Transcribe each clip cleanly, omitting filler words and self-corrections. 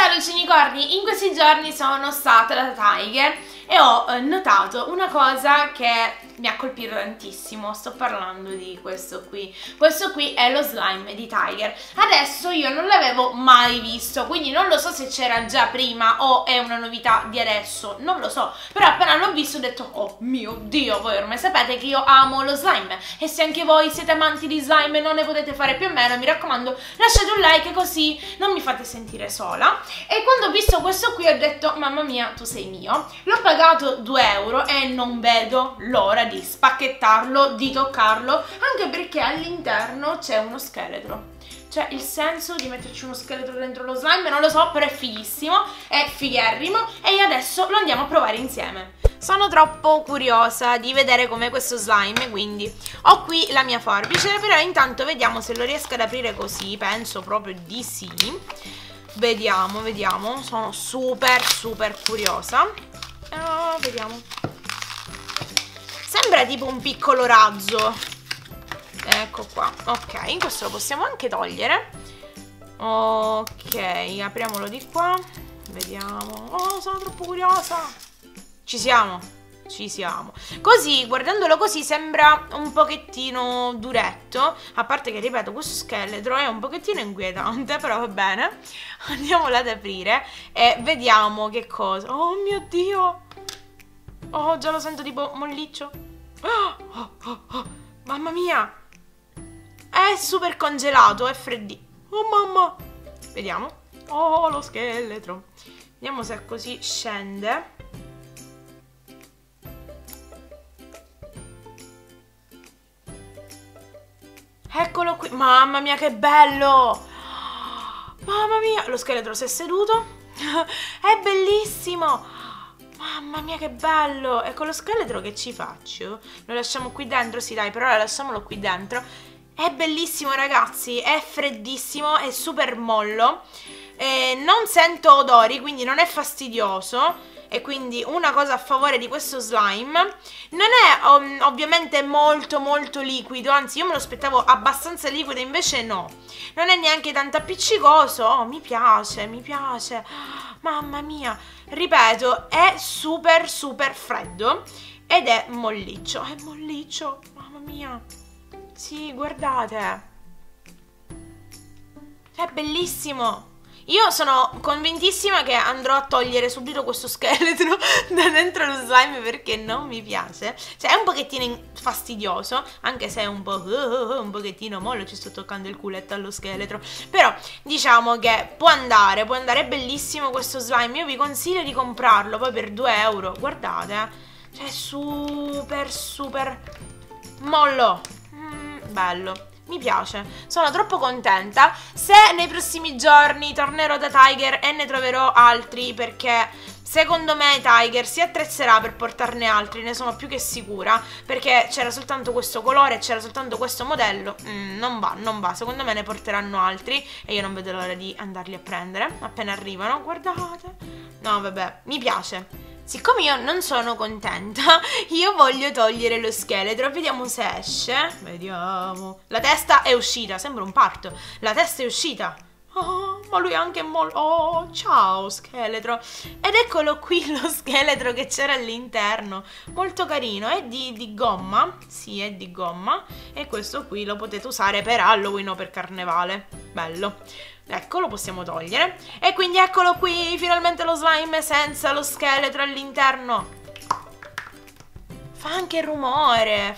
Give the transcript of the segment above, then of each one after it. Ciao Lucinicorni, in questi giorni sono stata da Tiger e ho notato una cosa che mi ha colpito tantissimo. Sto parlando di questo qui. Questo qui è lo slime di Tiger. Adesso io non l'avevo mai visto, quindi non lo so se c'era già prima o è una novità di adesso, non lo so. Però appena l'ho visto ho detto, oh mio Dio, voi ormai sapete che io amo lo slime. E se anche voi siete amanti di slime e non ne potete fare più o meno, mi raccomando, lasciate un like così non mi fate sentire sola. E quando ho visto questo qui ho detto, mamma mia, tu sei mio. L'ho pagato 2 euro e non vedo l'ora di spacchettarlo, di toccarlo, anche perché all'interno c'è uno scheletro. Cioè, il senso di metterci uno scheletro dentro lo slime non lo so, però è fighissimo, è figherrimo e adesso lo andiamo a provare insieme. Sono troppo curiosa di vedere com'è questo slime, quindi ho qui la mia forbice, però intanto vediamo se lo riesco ad aprire così. Penso proprio di sì. Vediamo, vediamo, sono super curiosa. Vediamo. Sembra tipo un piccolo razzo. Ecco qua. Ok, questo lo possiamo anche togliere. Ok, apriamolo di qua. Vediamo. Oh, sono troppo curiosa. Ci siamo. Ci siamo. Così, guardandolo così, sembra un pochettino duretto. A parte che, ripeto, questo scheletro è un pochettino inquietante, però va bene. Andiamolo ad aprire e vediamo che cosa. Oh mio Dio. Oh, già lo sento tipo molliccio. Mamma mia. È super congelato, è freddino. Oh mamma. Vediamo. Oh, lo scheletro. Vediamo se così scende. Eccolo qui. Mamma mia, che bello. Mamma mia. Lo scheletro si è seduto. È bellissimo. Mamma mia, che bello! E con lo scheletro che ci faccio? Lo lasciamo qui dentro? Sì, dai, però lasciamolo qui dentro. È bellissimo, ragazzi. È freddissimo, è super mollo. Non sento odori, quindi non è fastidioso. E quindi una cosa a favore di questo slime: non è ovviamente molto liquido, anzi io me lo aspettavo abbastanza liquido, invece no. Non è neanche tanto appiccicoso. Oh, mi piace. Mamma mia, ripeto, è super freddo ed è molliccio, mamma mia. Sì, guardate, è bellissimo. Io sono convintissima che andrò a togliere subito questo scheletro da dentro lo slime perché non mi piace. Cioè, è un pochettino fastidioso, anche se è un pochettino mollo, ci sto toccando il culetto allo scheletro. Però diciamo che può andare, è bellissimo questo slime. Io vi consiglio di comprarlo, poi per 2 euro, guardate. Cioè, è super mollo. Bello. Mi piace, sono troppo contenta. Se nei prossimi giorni tornerò da Tiger e ne troverò altri, perché secondo me Tiger si attrezzerà per portarne altri, ne sono più che sicura, perché c'era soltanto questo colore, c'era soltanto questo modello, non va, secondo me ne porteranno altri e io non vedo l'ora di andarli a prendere appena arrivano. Guardate, no vabbè, mi piace. Siccome io non sono contenta, io voglio togliere lo scheletro. Vediamo se esce. Vediamo. La testa è uscita, sembra un parto. La testa è uscita. Oh, ma lui è anche molto... Oh, ciao scheletro. Ed eccolo qui lo scheletro che c'era all'interno. Molto carino. È di gomma. Sì, è di gomma. E questo qui lo potete usare per Halloween o per Carnevale. Bello. Ecco, lo possiamo togliere. E quindi eccolo qui, finalmente lo slime senza lo scheletro all'interno. Fa anche il rumore,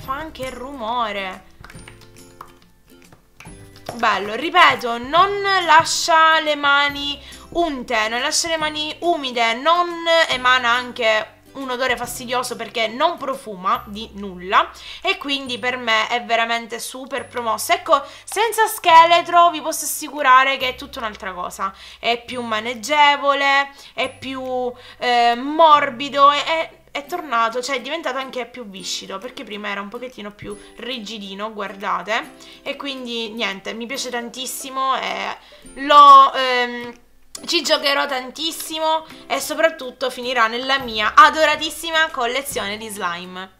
Bello, ripeto, non lascia le mani unte, non lascia le mani umide, non emana anche un odore fastidioso perché non profuma di nulla e quindi per me è veramente super promosso. Ecco, senza scheletro vi posso assicurare che è tutta un'altra cosa, è più maneggevole, è più morbido, è tornato, cioè è diventato anche più viscido, perché prima era un pochettino più rigidino, guardate. E quindi niente, mi piace tantissimo e ci giocherò tantissimo e soprattutto finirà nella mia adoratissima collezione di slime.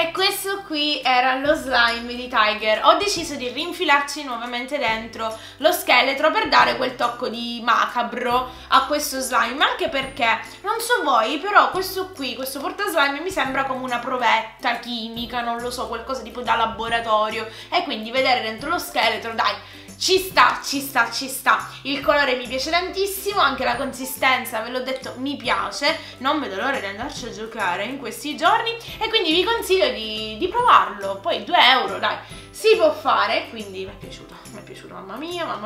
E questo qui era lo slime di Tiger. Ho deciso di rinfilarci nuovamente dentro lo scheletro per dare quel tocco di macabro a questo slime, anche perché, non so voi, però questo qui, questo portaslime, mi sembra come una provetta chimica, non lo so, qualcosa tipo da laboratorio, e quindi vedere dentro lo scheletro, dai, ci sta, ci sta, ci sta. Il colore mi piace tantissimo, anche la consistenza, ve l'ho detto, mi piace. Non vedo l'ora di andarci a giocare in questi giorni e quindi vi consiglio di provarlo. Poi 2 euro, dai, si può fare, quindi mi è piaciuto, mamma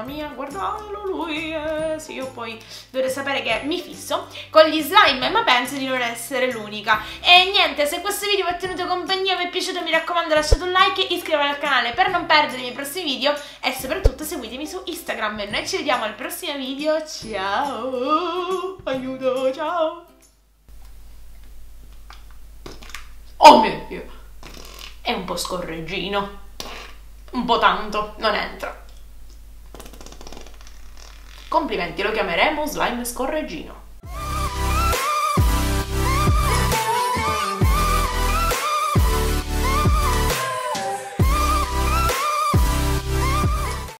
mia, guardalo lui, sì, io poi dovrei sapere che mi fisso con gli slime, ma penso di non essere l'unica. E niente, se questo video vi è tenuto compagnia, vi è piaciuto, mi raccomando lasciate un like e iscrivetevi al canale per non perdere i miei prossimi video e soprattutto seguitemi su Instagram e noi ci vediamo al prossimo video. Ciao, aiuto, ciao. Oh mio Dio, è un po' scorreggino, un po' tanto, non entra. Complimenti, lo chiameremo slime scorreggino.